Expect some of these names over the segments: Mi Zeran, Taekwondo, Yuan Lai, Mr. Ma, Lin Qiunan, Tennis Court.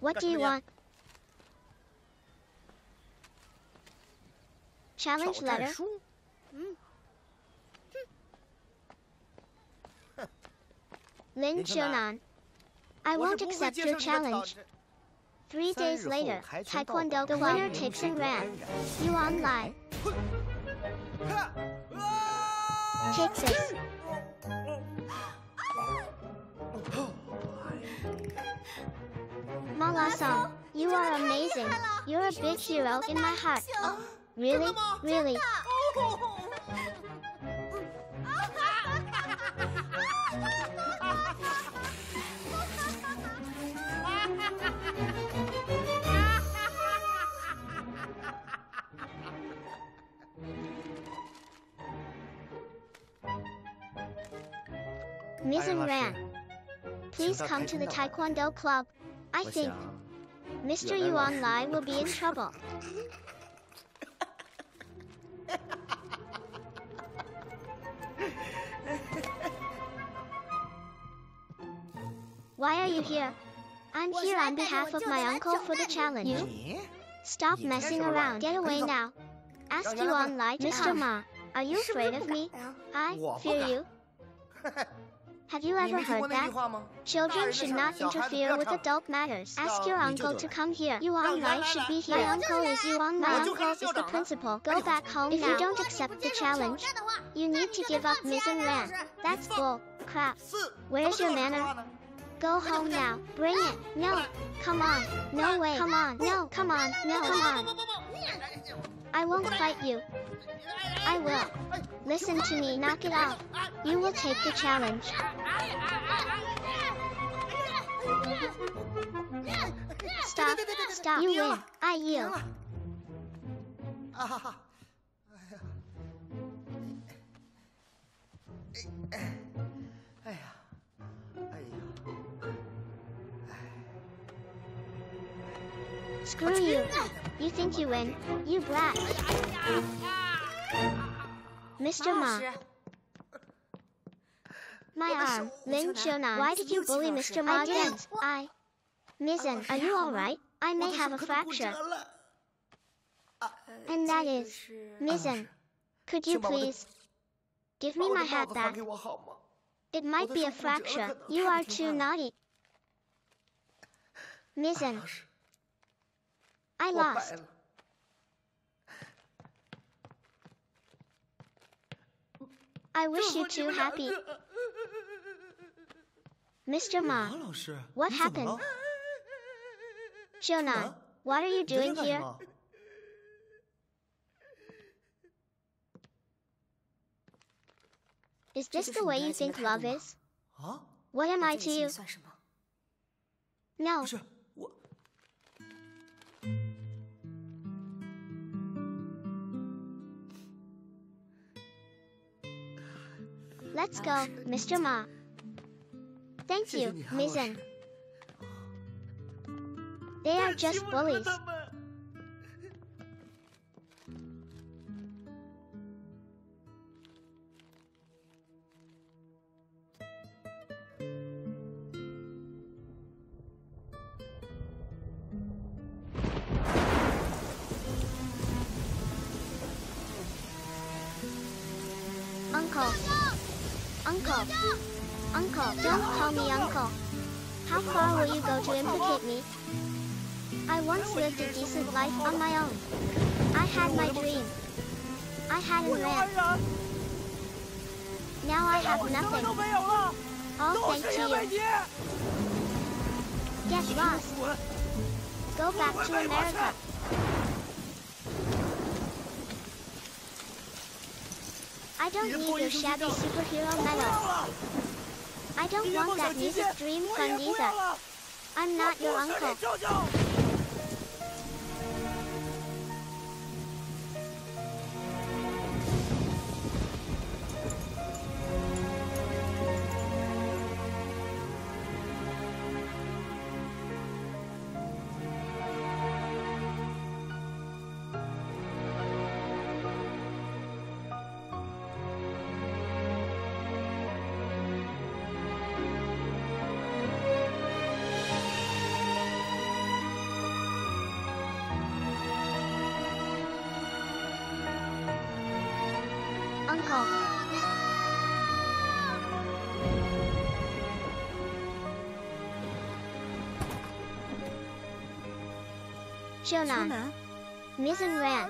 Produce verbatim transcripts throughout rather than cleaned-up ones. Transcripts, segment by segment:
What do you want? Challenge letter. Lin Qiunan, I won't accept your challenge. Three days later, Taekwondo, the winner takes and ran. Yuan Lai takes it. Mala-san, you are amazing. You're a big hero in my heart. Really? Really? Mi Zeran, please come to the Taekwondo club. I think Mister Yuan Lai will be in trouble. Why are you here? I'm here on behalf of my uncle for the challenge. You? Stop messing around. Get away now. Ask Yuan Lai to come. Mister Ma, are you afraid of me? I fear you. Have you ever heard that? Children should not interfere with adult matters. Ask your uncle to come here. Yuan Lai should be here. My uncle is Yuan Lai. My uncle is the principal. Go back home now. If you don't accept the challenge, you need to give up Mi Zeran. That's bull. Crap. Where's your manner? Go home now. Bring it. No. Come on. No way. Come on. No. Come on. No. Come on. I won't fight you. I will. Listen to me. Knock it out. You will take the challenge. Stop. Stop. You win. I yield. Screw you. You think you win. You brat. Mister Ma. My arm, Lin Qiunan. Why did you bully Mister Ma again? I... Mizen, are you alright? I may have a fracture. And that is... Mizen, could you please... give me my hat back? It might be a fracture. You are too naughty. Mizen. I lost. I wish you two happy. Mister Ma, what happened? Jonah, what are you doing here? Is this the way you think love is? What am I to you? No. Let's go, Mister Ma. Thank you, Mizen. They are just bullies. Uncle. Uncle, uncle, don't call me uncle. How far will you go to implicate me? I once lived a decent life on my own. I had my dream. I had a man. Now I have nothing. All thanks to you. Get lost. Go back to America. I don't need your shabby superhero medal. I don't want that music dream fund either. I'm not your uncle. Qiunan, Mi Zeran.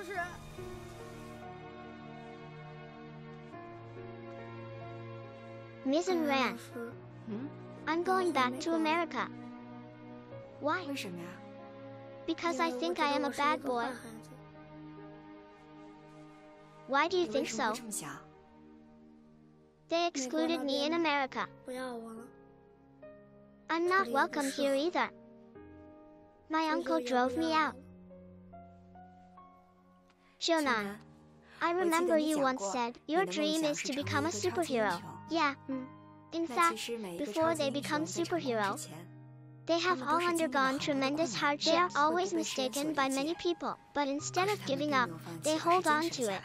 Mi Zeran, I'm going back to America. Why? Because I think I am a bad boy. Why do you think so? They excluded me in America. I'm not welcome here either. My uncle drove me out. Qiunan, I remember you once said your dream is to become a superhero. Yeah. In fact, before they become superheroes, they have all undergone tremendous hardship. They are always mistaken by many people, but instead of giving up, they hold on to it.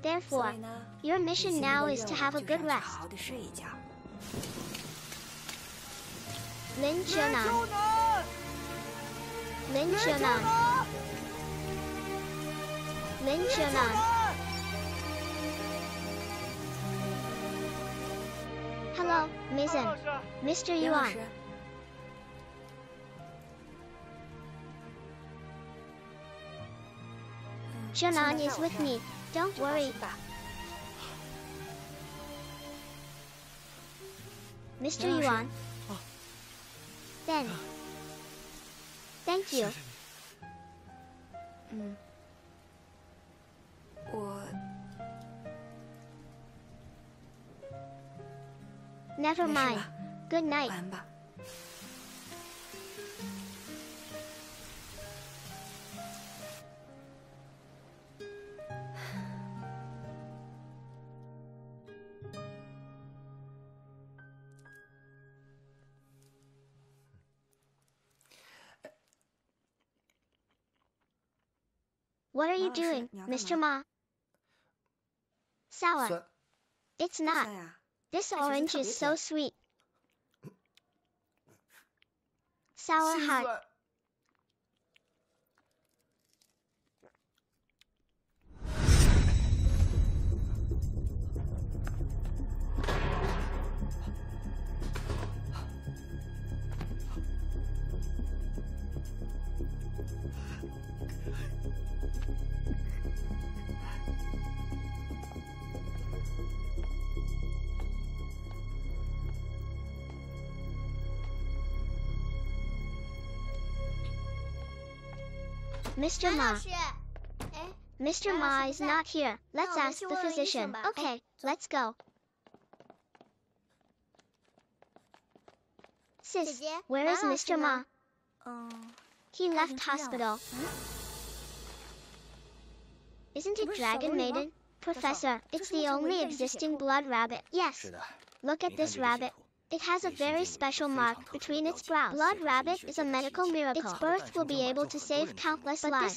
Therefore, your mission now is to have a good rest. Lin Qiunan. Lin Qiunan. Lin Qiunan. Hello, Mi Zeran. Mister Yuan. Qiunan is with me. Don't worry. Mister Yuan. Then. Thank you. Never mind. Good night. What are you doing, Mister Ma? Sour. It's not. This orange is so sweet. Sour heart. Mister Ma. Mister Ma is not here. Let's ask the physician. Okay, let's go. Sis, where is Mister Ma? He left hospital. Isn't it Dragon Maiden? Professor, it's the only existing blood rabbit. Yes. Look at this rabbit. It has a very special mark between its brows. Blood rabbit is a medical miracle. Its birth will be able to save countless lives.